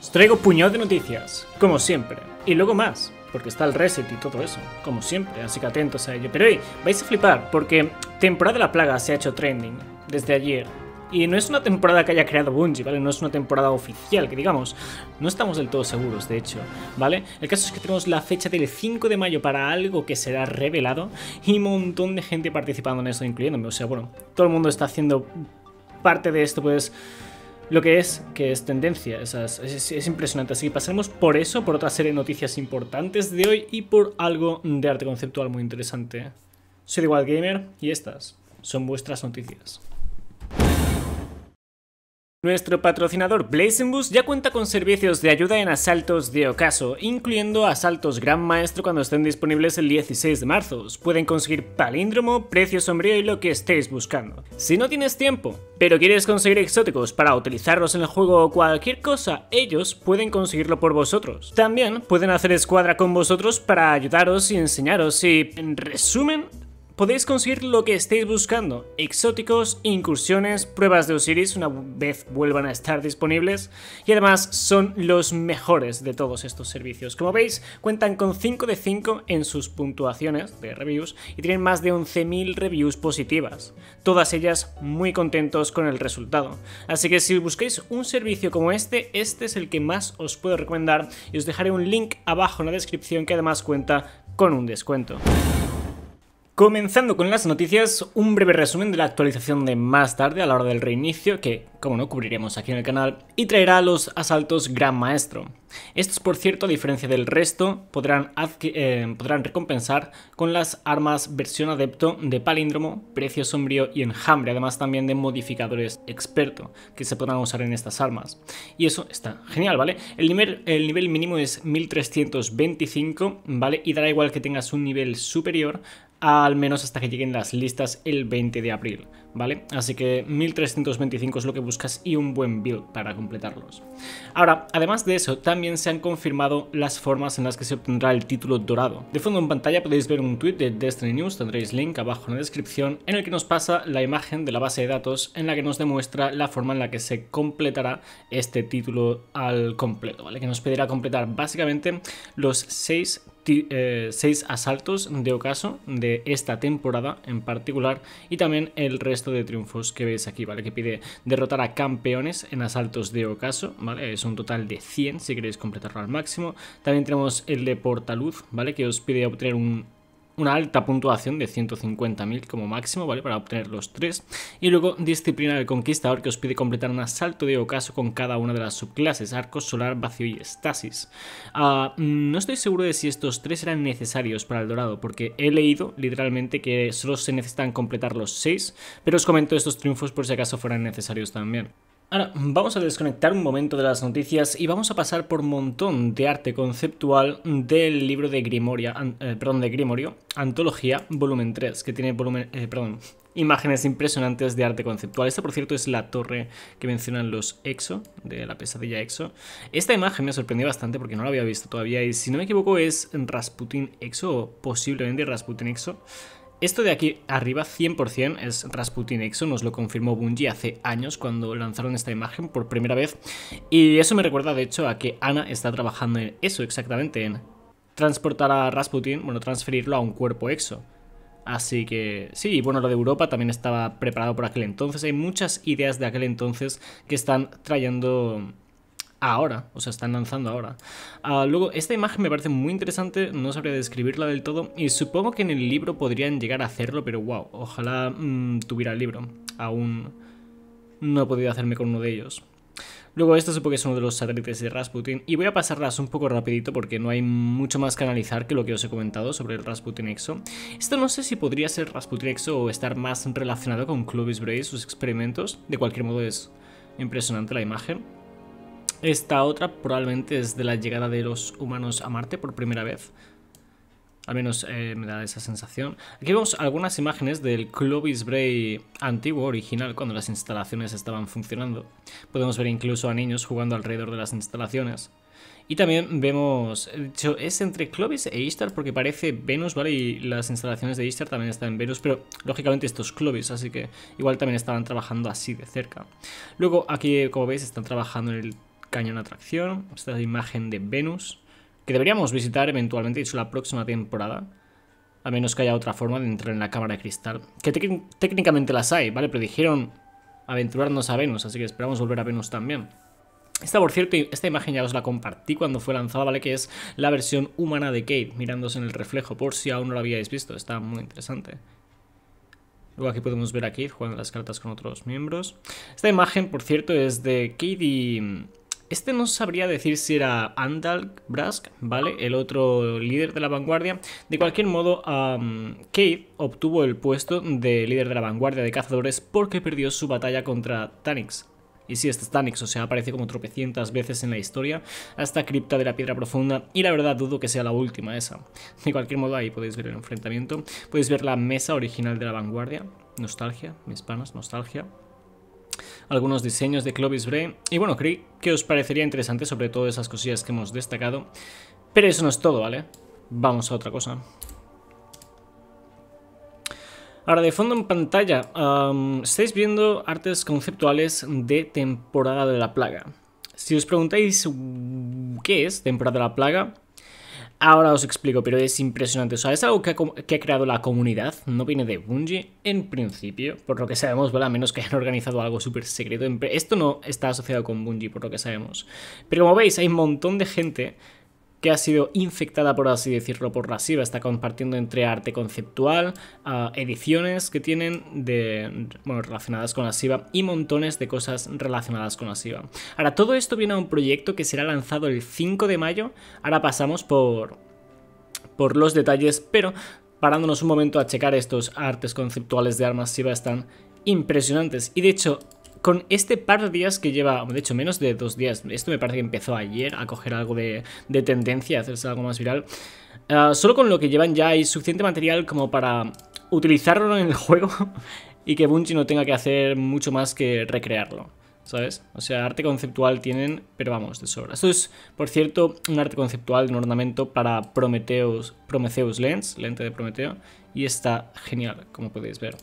Os traigo puñado de noticias, como siempre, y luego más, porque está el reset y todo eso, como siempre, así que atentos a ello. Pero hoy vais a flipar, porque Temporada de la Plaga se ha hecho trending desde ayer. Y no es una temporada que haya creado Bungie, ¿vale? No es una temporada oficial, que digamos, no estamos del todo seguros, de hecho, ¿vale? El caso es que tenemos la fecha del 5 de mayo para algo que será revelado y un montón de gente participando en eso, incluyéndome. O sea, bueno, todo el mundo está haciendo parte de esto, pues, lo que es tendencia. Es impresionante. Así que pasaremos por eso, por otra serie de noticias importantes de hoy y por algo de arte conceptual muy interesante. Soy TheWildGamer y estas son vuestras noticias. Nuestro patrocinador BlazingBoost ya cuenta con servicios de ayuda en asaltos de ocaso, incluyendo asaltos Gran Maestro cuando estén disponibles el 16 de marzo. Os pueden conseguir palíndromo, precio sombrío y lo que estéis buscando. Si no tienes tiempo, pero quieres conseguir exóticos para utilizarlos en el juego o cualquier cosa, ellos pueden conseguirlo por vosotros. También pueden hacer escuadra con vosotros para ayudaros y enseñaros y, en resumen, podéis conseguir lo que estéis buscando: exóticos, incursiones, pruebas de Osiris una vez vuelvan a estar disponibles, y además son los mejores de todos estos servicios. Como veis, cuentan con 5 de 5 en sus puntuaciones de reviews y tienen más de 11.000 reviews positivas, todas ellas muy contentos con el resultado. Así que si buscáis un servicio como este es el que más os puedo recomendar, y os dejaré un link abajo en la descripción que además cuenta con un descuento. Comenzando con las noticias, un breve resumen de la actualización de más tarde a la hora del reinicio, que, como no, cubriremos aquí en el canal, y traerá los asaltos Gran Maestro. Estos, por cierto, a diferencia del resto, podrán recompensar con las armas versión adepto de palíndromo, precio sombrío y enjambre, además también de modificadores experto, que se podrán usar en estas armas. Y eso está genial, ¿vale? El nivel mínimo es 1325, ¿vale? Y dará igual que tengas un nivel superior, al menos hasta que lleguen las listas el 20 de abril, ¿vale? Así que 1325 es lo que buscas y un buen build para completarlos. Ahora, además de eso, también se han confirmado las formas en las que se obtendrá el título dorado. De fondo en pantalla podéis ver un tweet de Destiny News, tendréis link abajo en la descripción, en el que nos pasa la imagen de la base de datos en la que nos demuestra la forma en la que se completará este título al completo, ¿vale? Que nos pedirá completar básicamente los 6 asaltos de ocaso de esta temporada en particular, y también el resto de triunfos que veis aquí, ¿vale? Que pide derrotar a campeones en asaltos de ocaso, ¿vale? Es un total de 100 si queréis completarlo al máximo. También tenemos el de portaluz, ¿vale? Que os pide obtener una alta puntuación de 150.000 como máximo, ¿vale? Para obtener los 3. Y luego Disciplina del Conquistador, que os pide completar un asalto de ocaso con cada una de las subclases: Arco, Solar, Vacío y Estasis. No estoy seguro de si estos 3 eran necesarios para el dorado, porque he leído literalmente que solo se necesitan completar los 6, pero os comento estos triunfos por si acaso fueran necesarios también. Ahora vamos a desconectar un momento de las noticias y vamos a pasar por un montón de arte conceptual del libro de Grimorio, Antología, volumen 3, que tiene imágenes impresionantes de arte conceptual. Esta, por cierto, es la torre que mencionan los Exo, de la pesadilla Exo. Esta imagen me sorprendió bastante porque no la había visto todavía, y si no me equivoco es Rasputin Exo, o posiblemente Rasputin Exo. Esto de aquí arriba 100% es Rasputin Exo, nos lo confirmó Bungie hace años cuando lanzaron esta imagen por primera vez, y eso me recuerda de hecho a que Ana está trabajando en eso exactamente, en transportar a Rasputin, bueno, transferirlo a un cuerpo Exo. Así que sí, bueno, lo de Europa también estaba preparado por aquel entonces. Hay muchas ideas de aquel entonces que están trayendo ahora, o sea, están lanzando ahora. Luego, esta imagen me parece muy interesante, no sabría describirla del todo, y supongo que en el libro podrían llegar a hacerlo, pero wow, ojalá tuviera el libro. Aún no he podido hacerme con uno de ellos. Luego, esto supongo que es uno de los satélites de Rasputin, y voy a pasarlas un poco rapidito porque no hay mucho más que analizar que lo que os he comentado sobre el Rasputin Exo. Esto no sé si podría ser Rasputin Exo o estar más relacionado con Clovis Bray y sus experimentos. De cualquier modo, es impresionante la imagen. Esta otra probablemente es de la llegada de los humanos a Marte por primera vez. Al menos me da esa sensación. Aquí vemos algunas imágenes del Clovis Bray antiguo, original, cuando las instalaciones estaban funcionando. Podemos ver incluso a niños jugando alrededor de las instalaciones. Y también vemos, de hecho es entre Clovis e Ishtar porque parece Venus, ¿vale? Y las instalaciones de Ishtar también están en Venus, pero lógicamente esto es Clovis, así que igual también estaban trabajando así de cerca. Luego aquí, como veis, están trabajando en el cañón de atracción, esta es la imagen de Venus, que deberíamos visitar eventualmente, de hecho la próxima temporada, a menos que haya otra forma de entrar en la cámara de cristal, que técnicamente las hay, ¿vale? Pero dijeron aventurarnos a Venus, así que esperamos volver a Venus también. Esta, por cierto, esta imagen ya os la compartí cuando fue lanzada, ¿vale? Que es la versión humana de Cayde, mirándose en el reflejo, por si aún no lo habíais visto, está muy interesante. Luego aquí podemos ver a Cayde jugando las cartas con otros miembros. Esta imagen, por cierto, es de Cayde y... Este no sabría decir si era Andal Brask, ¿vale? El otro líder de la vanguardia. De cualquier modo, Cayde obtuvo el puesto de líder de la vanguardia de cazadores porque perdió su batalla contra Taniks. Y sí, este es Taniks, o sea, aparece como tropecientas veces en la historia, hasta Cripta de la Piedra Profunda, y la verdad dudo que sea la última esa. De cualquier modo, ahí podéis ver el enfrentamiento, podéis ver la mesa original de la vanguardia, nostalgia, mis panas, nostalgia. Algunos diseños de Clovis Bray, y bueno, creí que os parecería interesante sobre todo esas cosillas que hemos destacado, pero eso no es todo, ¿vale? Vamos a otra cosa. Ahora, de fondo en pantalla, estáis viendo artes conceptuales de Temporada de la Plaga. Si os preguntáis qué es Temporada de la Plaga, ahora os explico, pero es impresionante. O sea, es algo que ha creado la comunidad, no viene de Bungie en principio, por lo que sabemos, ¿vale? A menos que hayan organizado algo súper secreto. Esto no está asociado con Bungie, por lo que sabemos. Pero como veis, hay un montón de gente que ha sido infectada, por así decirlo, por la SIVA. Está compartiendo entre arte conceptual, ediciones que tienen de, bueno, relacionadas con la SIVA y montones de cosas relacionadas con la SIVA. Ahora, todo esto viene a un proyecto que será lanzado el 5 de mayo. Ahora pasamos por los detalles, pero parándonos un momento a checar estos artes conceptuales de armas SIVA, están impresionantes. Y de hecho, con este par de días que lleva, de hecho menos de 2 días, esto me parece que empezó ayer a coger algo de tendencia, a hacerse algo más viral, solo con lo que llevan ya hay suficiente material como para utilizarlo en el juego y que Bungie no tenga que hacer mucho más que recrearlo, ¿sabes? O sea, arte conceptual tienen, pero vamos, de sobra. Esto es, por cierto, un arte conceptual de un ornamento para Prometheus Lens, lente de Prometeo. Y está genial, como podéis ver.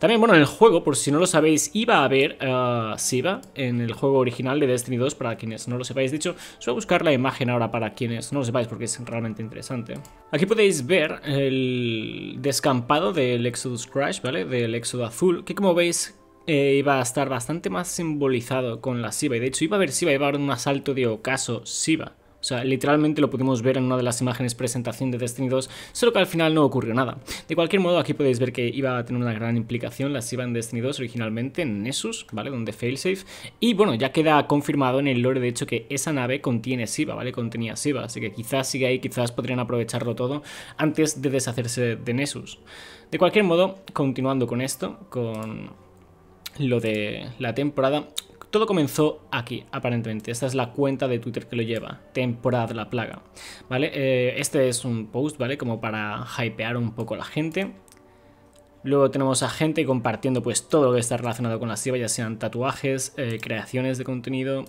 También, bueno, en el juego, por si no lo sabéis, iba a haber SIVA en el juego original de Destiny 2, para quienes no lo sepáis. De hecho, os voy a buscar la imagen ahora para quienes no lo sepáis, porque es realmente interesante. Aquí podéis ver el descampado del Exodus Crash, ¿vale? Del Éxodo Azul, que como veis iba a estar bastante más simbolizado con la SIVA. Y de hecho, iba a haber SIVA, iba a haber un asalto de ocaso SIVA. O sea, literalmente lo pudimos ver en una de las imágenes presentación de Destiny 2, solo que al final no ocurrió nada. De cualquier modo, aquí podéis ver que iba a tener una gran implicación la SIVA en Destiny 2 originalmente, en Nessus, ¿vale? Donde Failsafe. Y bueno, ya queda confirmado en el lore, de hecho, que esa nave contiene SIVA, ¿vale? Contenía SIVA, así que quizás sigue ahí, quizás podrían aprovecharlo todo antes de deshacerse de Nessus. De cualquier modo, continuando con esto, con lo de la temporada... Todo comenzó aquí, aparentemente. Esta es la cuenta de Twitter que lo lleva, Temporada de la Plaga, ¿vale? Este es un post, ¿vale? Como para hypear un poco a la gente. Luego tenemos a gente compartiendo pues todo lo que está relacionado con la SIVA, ya sean tatuajes, creaciones de contenido,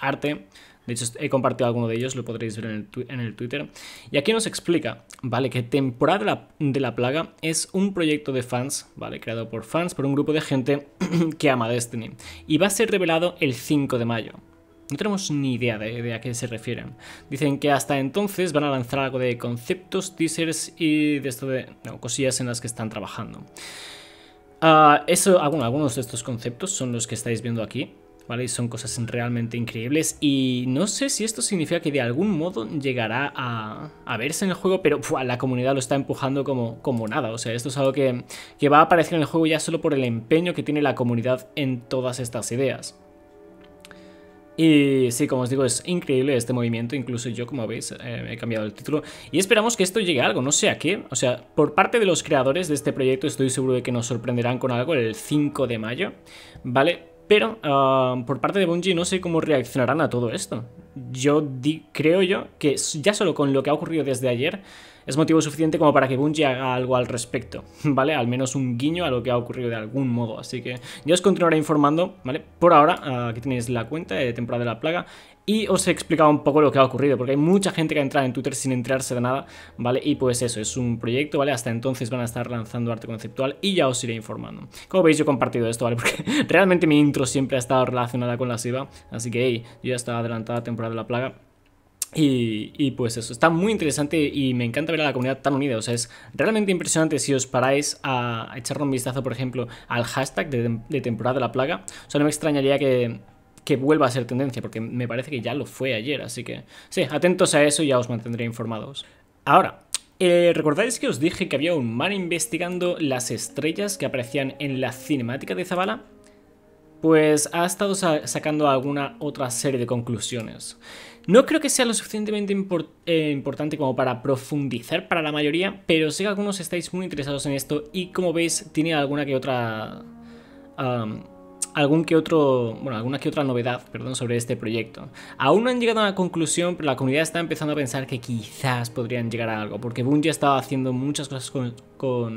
arte. De hecho, he compartido alguno de ellos, lo podréis ver en el Twitter. Y aquí nos explica, ¿vale? Que Temporada de la Plaga es un proyecto de fans, ¿vale? Creado por fans, por un grupo de gente que ama Destiny. Y va a ser revelado el 5 de mayo. No tenemos ni idea de a qué se refieren. Dicen que hasta entonces van a lanzar algo de conceptos, teasers y de esto de... No, cosillas en las que están trabajando. Algunos de estos conceptos son los que estáis viendo aquí. ¿Vale? Y son cosas realmente increíbles. Y no sé si esto significa que de algún modo llegará a verse en el juego, pero la comunidad lo está empujando como nada. O sea, esto es algo que va a aparecer en el juego ya solo por el empeño que tiene la comunidad en todas estas ideas. Y sí, como os digo, es increíble este movimiento. Incluso yo, como veis, he cambiado el título. Y esperamos que esto llegue a algo, no sé a qué. O sea, por parte de los creadores de este proyecto estoy seguro de que nos sorprenderán con algo el 5 de mayo, ¿vale? Pero por parte de Bungie no sé cómo reaccionarán a todo esto. Creo yo que ya solo con lo que ha ocurrido desde ayer es motivo suficiente como para que Bungie haga algo al respecto, ¿vale? Al menos un guiño a lo que ha ocurrido de algún modo. Así que yo os continuaré informando, ¿vale? Por ahora, aquí tenéis la cuenta de Temporada de la Plaga. Y os he explicado un poco lo que ha ocurrido, porque hay mucha gente que ha entrado en Twitter sin enterarse de nada, ¿vale? Y pues eso, es un proyecto, ¿vale? Hasta entonces van a estar lanzando arte conceptual y ya os iré informando. Como veis, yo he compartido esto, ¿vale? Porque realmente mi intro siempre ha estado relacionada con la SIVA, así que, hey, yo ya estaba adelantada a Temporada de la Plaga. Y pues eso, está muy interesante y me encanta ver a la comunidad tan unida. O sea, es realmente impresionante si os paráis a echarle un vistazo, por ejemplo, al hashtag de Temporada de la Plaga. O sea, no me extrañaría que vuelva a ser tendencia, porque me parece que ya lo fue ayer, así que sí, atentos a eso y ya os mantendré informados. Ahora, ¿recordáis que os dije que había un man investigando las estrellas que aparecían en la cinemática de Zabala? Pues ha estado sacando alguna otra serie de conclusiones. No creo que sea lo suficientemente importante como para profundizar para la mayoría, pero sé que algunos estáis muy interesados en esto y, como veis, tiene alguna que otra... alguna que otra novedad, perdón, sobre este proyecto. Aún no han llegado a una conclusión, pero la comunidad está empezando a pensar que quizás podrían llegar a algo, porque Bungie ha estado haciendo muchas cosas con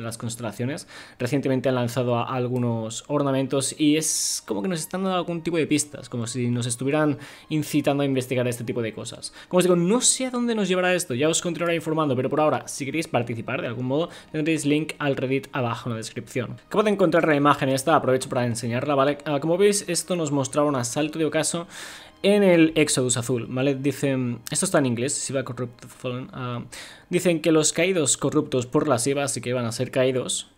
las constelaciones. Recientemente han lanzado algunos ornamentos y es como que nos están dando algún tipo de pistas, como si nos estuvieran incitando a investigar este tipo de cosas. Como os digo, no sé a dónde nos llevará esto, ya os continuaré informando, pero por ahora, si queréis participar de algún modo, tendréis link al Reddit abajo en la descripción. Acabo de encontrar la imagen esta, aprovecho para enseñarla, ¿vale? Como veis, esto nos mostraba un asalto de ocaso en el Exodus azul, ¿vale? Dicen, esto está en inglés, SIVA Corrupt Fallen, dicen que los caídos corruptos por la SIVA, así que van a ser caídos,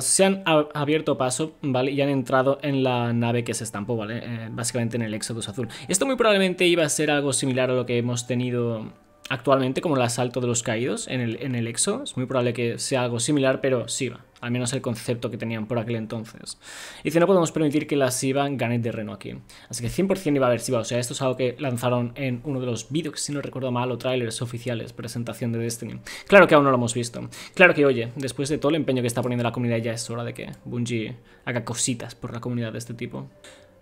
se han abierto paso, ¿vale? Y han entrado en la nave que se estampó, ¿vale? Básicamente en el Exodus azul. Esto muy probablemente iba a ser algo similar a lo que hemos tenido... actualmente, como el asalto de los caídos en el Exo, es muy probable que sea algo similar, pero SIVA, al menos el concepto que tenían por aquel entonces. Y dice, no podemos permitir que la SIVA gane terreno aquí. Así que 100% iba a haber SIVA, o sea, esto es algo que lanzaron en uno de los vídeos, si no recuerdo mal, o trailers oficiales, presentación de Destiny. Claro que aún no lo hemos visto. Claro que, oye, después de todo el empeño que está poniendo la comunidad, ya es hora de que Bungie haga cositas por la comunidad de este tipo.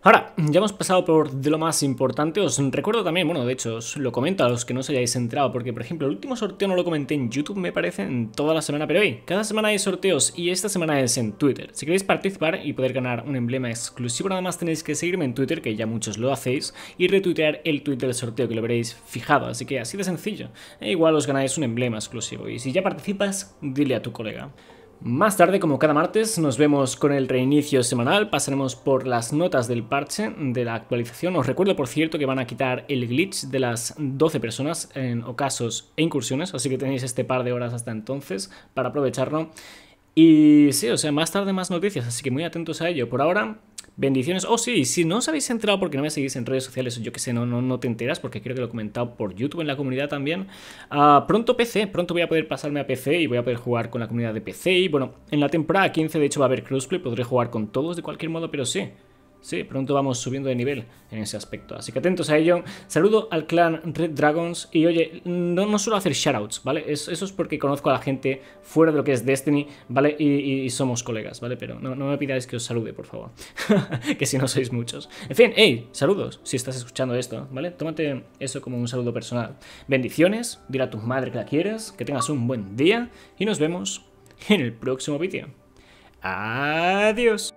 Ahora, ya hemos pasado por de lo más importante. Os recuerdo también, bueno, de hecho, os lo comento a los que no os hayáis enterado, porque, por ejemplo, el último sorteo no lo comenté en YouTube, me parece, en toda la semana, pero hey, cada semana hay sorteos y esta semana es en Twitter. Si queréis participar y poder ganar un emblema exclusivo, nada más tenéis que seguirme en Twitter, que ya muchos lo hacéis, y retuitear el tweet del sorteo, que lo veréis fijado, así que así de sencillo. E igual os ganáis un emblema exclusivo, y si ya participas, dile a tu colega. Más tarde, como cada martes, nos vemos con el reinicio semanal, pasaremos por las notas del parche de la actualización. Os recuerdo, por cierto, que van a quitar el glitch de las 12 personas en ocasos e incursiones, así que tenéis este par de horas hasta entonces para aprovecharlo. Y sí, o sea, más tarde más noticias, así que muy atentos a ello. Por ahora... bendiciones. Oh, sí, si no os habéis enterado porque no me seguís en redes sociales, yo que sé, no te enteras, porque creo que lo he comentado por YouTube en la comunidad también. Pronto PC, pronto voy a poder pasarme a PC y voy a poder jugar con la comunidad de PC. Y bueno, en la temporada 15 de hecho va a haber crossplay, podré jugar con todos de cualquier modo, pero sí. Sí, pronto vamos subiendo de nivel en ese aspecto, así que atentos a ello. Saludo al clan Red Dragons y oye, no suelo hacer shoutouts, ¿vale? Eso es porque conozco a la gente fuera de lo que es Destiny, ¿vale? Y somos colegas, ¿vale? Pero no me pidáis que os salude, por favor, que si no sois muchos. En fin, hey, saludos, si estás escuchando esto, ¿vale? Tómate eso como un saludo personal. Bendiciones, dile a tu madre que la quieres, que tengas un buen día y nos vemos en el próximo vídeo. Adiós.